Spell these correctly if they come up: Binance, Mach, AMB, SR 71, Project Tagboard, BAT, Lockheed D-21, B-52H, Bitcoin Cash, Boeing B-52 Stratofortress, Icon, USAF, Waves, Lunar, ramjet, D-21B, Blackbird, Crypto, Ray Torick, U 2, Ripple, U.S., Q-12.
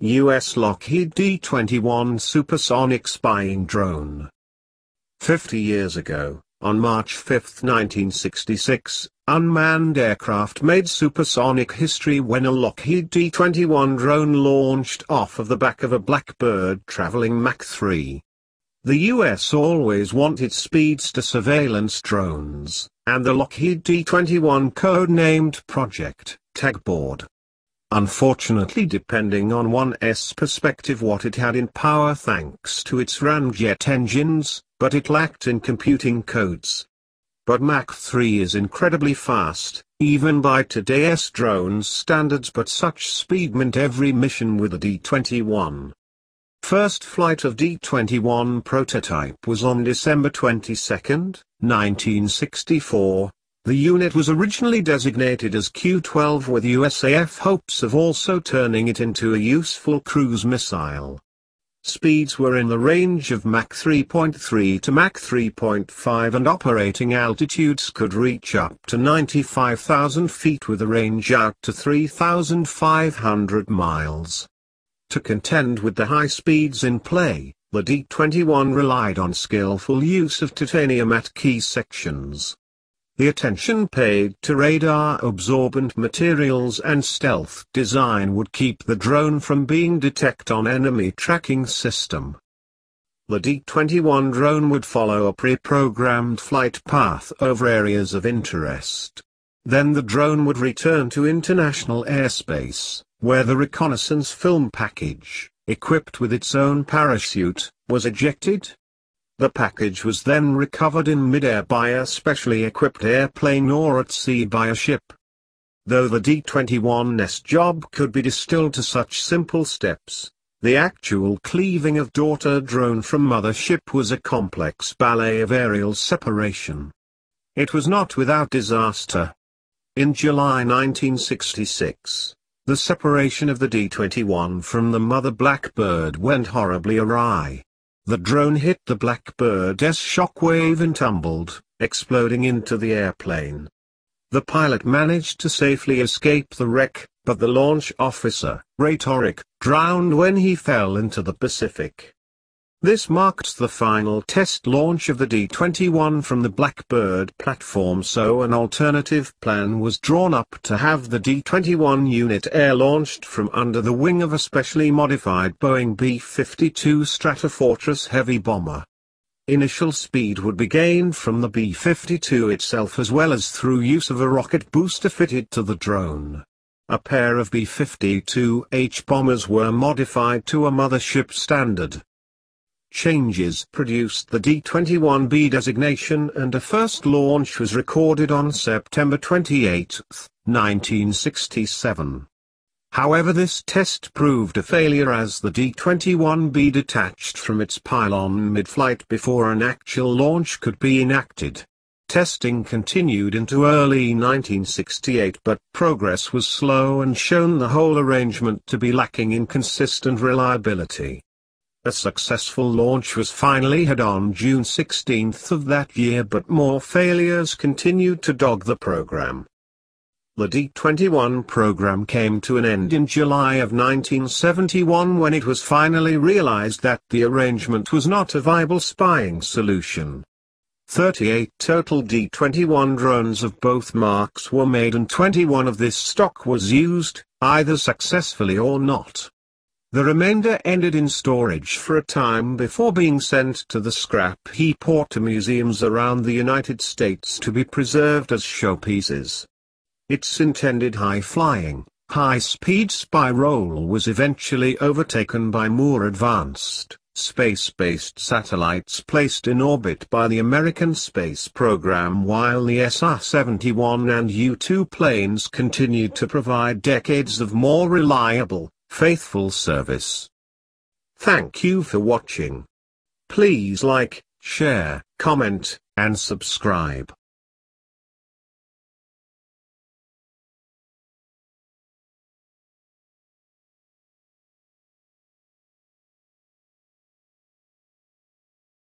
U.S. Lockheed D-21 supersonic spying drone. 50 years ago, on March 5, 1966, unmanned aircraft made supersonic history when a Lockheed D-21 drone launched off of the back of a Blackbird traveling Mach 3. The U.S. always wanted speedster surveillance drones, and the Lockheed D-21 code-named Project Tagboard. Unfortunately, depending on one's perspective, what it had in power thanks to its ramjet engines, but it lacked in computing codes. But Mach 3 is incredibly fast, even by today's drones standards, but such speed meant every mission with a D-21. First flight of D-21 prototype was on December 22, 1964. The unit was originally designated as Q-12 with USAF hopes of also turning it into a useful cruise missile. Speeds were in the range of Mach 3.3 to Mach 3.5, and operating altitudes could reach up to 95,000 feet with a range out to 3,500 miles. To contend with the high speeds in play, the D-21 relied on skillful use of titanium at key sections. The attention paid to radar-absorbent materials and stealth design would keep the drone from being detected on enemy tracking system. The D-21 drone would follow a pre-programmed flight path over areas of interest. Then the drone would return to international airspace, where the reconnaissance film package, equipped with its own parachute, was ejected. The package was then recovered in midair by a specially equipped airplane or at sea by a ship. Though the D-21's job could be distilled to such simple steps, the actual cleaving of daughter drone from mother ship was a complex ballet of aerial separation. It was not without disaster. In July 1966, the separation of the D-21 from the mother Blackbird went horribly awry. The drone hit the Blackbird's shockwave and tumbled, exploding into the airplane. The pilot managed to safely escape the wreck, but the launch officer, Ray Torick, drowned when he fell into the Pacific. This marked the final test launch of the D-21 from the Blackbird platform, so an alternative plan was drawn up to have the D-21 unit air-launched from under the wing of a specially modified Boeing B-52 Stratofortress heavy bomber. Initial speed would be gained from the B-52 itself as well as through use of a rocket booster fitted to the drone. A pair of B-52H bombers were modified to a mothership standard. Changes produced the D-21B designation, and a first launch was recorded on September 28, 1967. However, this test proved a failure as the D-21B detached from its pylon mid-flight before an actual launch could be enacted. Testing continued into early 1968, but progress was slow and shown the whole arrangement to be lacking in consistent reliability. A successful launch was finally had on June 16th of that year, but more failures continued to dog the program. The D-21 program came to an end in July of 1971 when it was finally realized that the arrangement was not a viable spying solution. 38 total D-21 drones of both marques were made, and 21 of this stock was used, either successfully or not. The remainder ended in storage for a time before being sent to the scrap heap or to museums around the United States to be preserved as showpieces. Its intended high-flying, high-speed spy role was eventually overtaken by more advanced, space-based satellites placed in orbit by the American space program, while the SR 71 and U 2 planes continued to provide decades of more reliable, faithful service. Thank you for watching. Please like, share, comment, and subscribe.